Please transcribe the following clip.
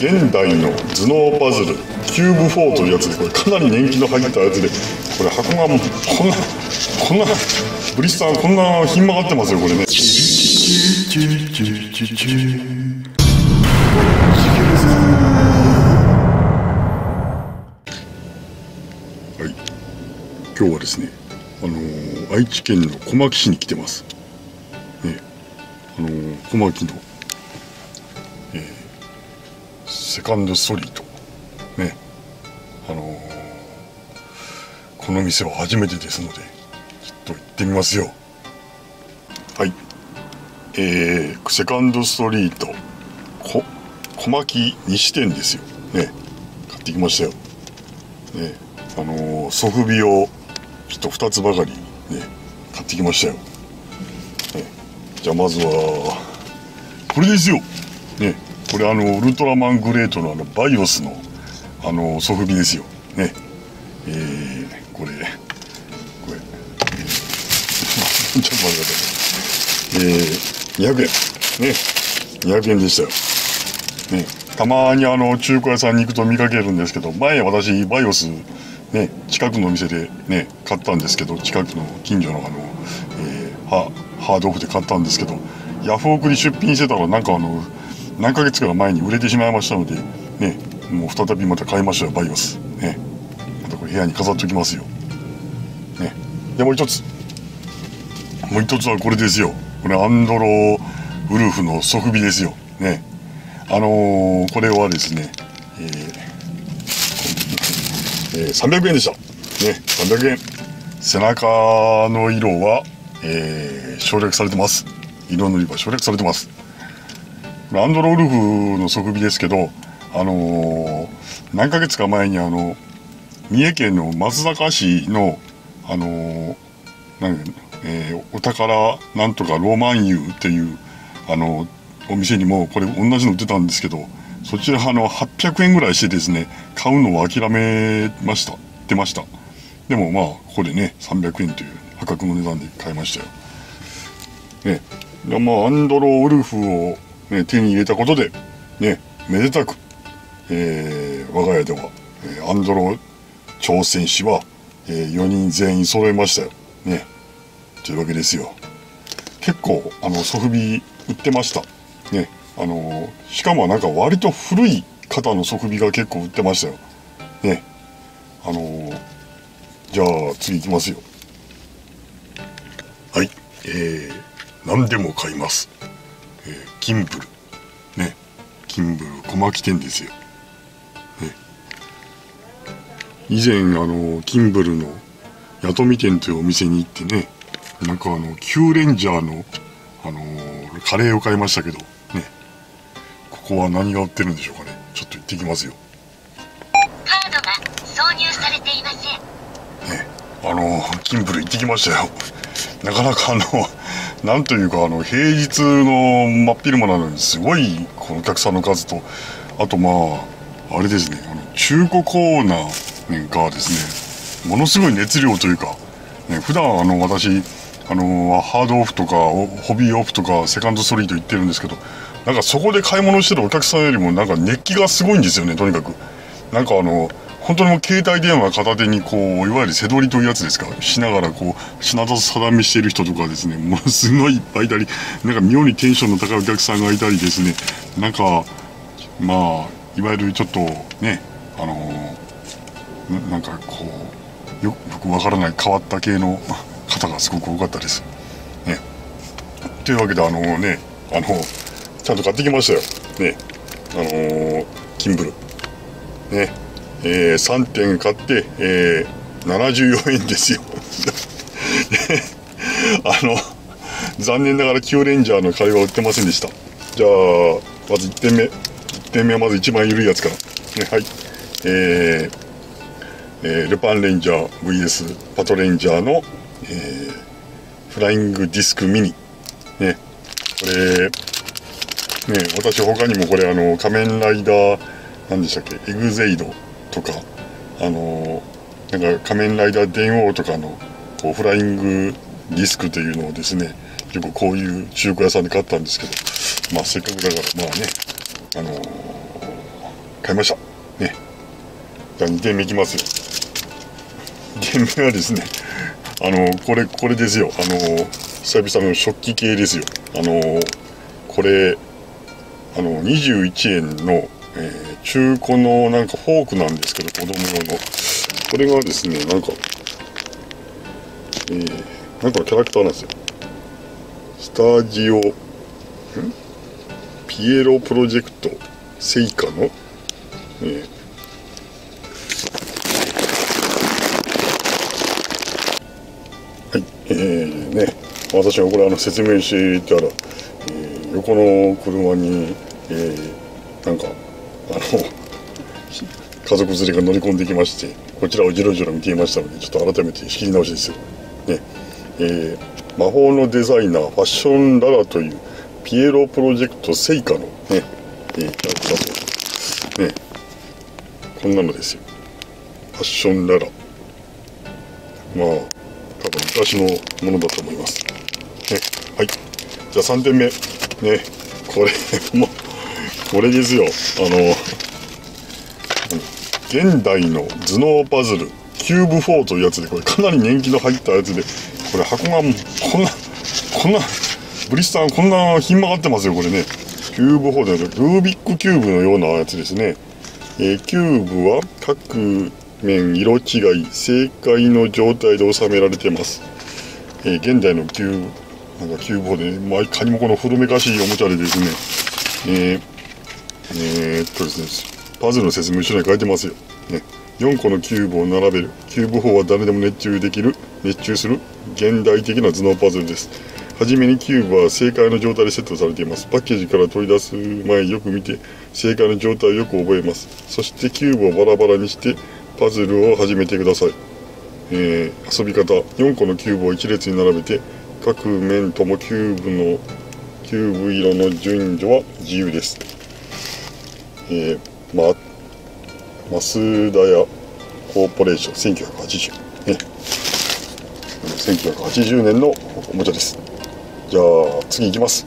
現代の頭脳パズルキューブ4というやつで、これかなり年季の入ったやつで、これ箱がもうこんなブリスターこんなひん曲がってますよこれね。はい、今日はですね愛知県の小牧市に来てますね。小牧のセカンドストリートね、この店は初めてですのでちょっと行ってみますよ。はい、セカンドストリート小牧西店ですよね。買ってきましたよね。ソフビをちょっと2つばかりね買ってきましたよ、ね。じゃあまずはこれですよね。これウルトラマングレートのバイオスのソフビですよね。これちょっと待ってください。200円ね、200円でしたよね。たまに中古屋さんに行くと見かけるんですけど、前私バイオスね近くのお店でね買ったんですけど、近くの近所のハードオフで買ったんですけど、ヤフオクに出品してたらなんか何ヶ月か前に売れてしまいましたのでね、もう再びまた買いましたよバイオスね。またこれ部屋に飾っておきますよね。でもう一つはこれですよ。これアンドロウルフのソフビですよね。これはですね、300円でしたね。300円。背中の色は、省略されてます。色のりは省略されてます。アンドロウルフのソフビですけど、何ヶ月か前に三重県の松阪市のお宝なんとかロマンユっていうお店にもこれ同じの売ってたんですけど、そちら800円ぐらいしてですね買うのを諦めました出ました。でもまあここでね300円という破格の値段で買いましたよね。でまあアンドロウルフをね、手に入れたことで、ね、めでたく、我が家では、アンドロ挑戦士は、4人全員揃えましたよ。ね、というわけですよ。結構ソフビ売ってました。ね、しかもなんか割と古い型のソフビが結構売ってましたよ。ね、じゃあ次いきますよ。はい、何でも買います。キンブルね、キンブル小牧店ですよ、ね。以前キンブルの八富店というお店に行ってね、なんかQレンジャーのカレーを買いましたけどね、ここは何が売ってるんでしょうかね。ちょっと行ってきますよ。カードが挿入されていません。ね、キンブル行ってきましたよ。なかなかなんというか平日の真っ昼間なのにすごいこのお客さんの数と、あとまああれですね中古コーナーがですねものすごい熱量というか、ね、普段私ハードオフとかホビーオフとかセカンドストリート行ってるんですけど、なんかそこで買い物してるお客さんよりもなんか熱気がすごいんですよね。とにかくなんか本当にもう携帯電話片手にこういわゆる背取りというやつですかしながらこう品田定めしている人とかですね、ものすごいいっぱいいたり、なんか妙にテンションの高いお客さんがいたりですね、なんかまあいわゆるちょっとねなんかこうよくわからない変わった系の方がすごく多かったですね。というわけでちゃんと買ってきましたよね。キンブルね。3点買って、74円ですよ残念ながらキューレンジャーのカレーは売ってませんでした。じゃあまず1点目はまず一番緩いやつから、ね、はい、ルパンレンジャー VS パトレンジャーの、フライングディスクミニね。これね私他にもこれ仮面ライダー何でしたっけエグゼイドとかなんか仮面ライダー電王とかのこうフライングディスクというのをですね結構こういう中古屋さんで買ったんですけど、まあせっかくだからまあね買いましたね。じゃあ2軒目いきますよ。2軒目はですね、これですよ。久々の食器系ですよ。これ21円の、中古のなんかフォークなんですけど、子供用の。これがですね、なんかキャラクターなんですよ。スタジオピエロプロジェクトセイカの、はい、ね、私はこれ説明してたら、横の車に、なんか家族連れが乗り込んできまして、こちらをじろじろ見ていましたので、ちょっと改めて仕切り直しですよね。魔法のデザイナーファッションララというピエロプロジェクトセイカのね、キャラクターとね、こんなのですよ。ファッションララ、まあ多分昔のものだと思いますね。はい、じゃあ3点目ね、これもこれですよ。現代の頭脳パズルキューブ4というやつで、これかなり年季の入ったやつで、これ箱がもうこんなブリスターこんなひん曲がってますよ。これね、キューブ4でルービックキューブのようなやつですね。キューブは各面色違い正解の状態で収められています。現代のキューブ4で、ね、まあ、いかにもこの古めかしいおもちゃでですね、パズルの説明書に書いてますよ、ね。4個のキューブを並べるキューブ4は誰でも熱中する現代的な頭脳パズルです。はじめにキューブは正解の状態でセットされています。パッケージから取り出す前よく見て正解の状態をよく覚えます。そしてキューブをバラバラにしてパズルを始めてください。遊び方、4個のキューブを1列に並べて各面ともキューブ色の順序は自由です。マスダヤコーポレーション1980年、1980年のおもちゃです。じゃあ次いきます。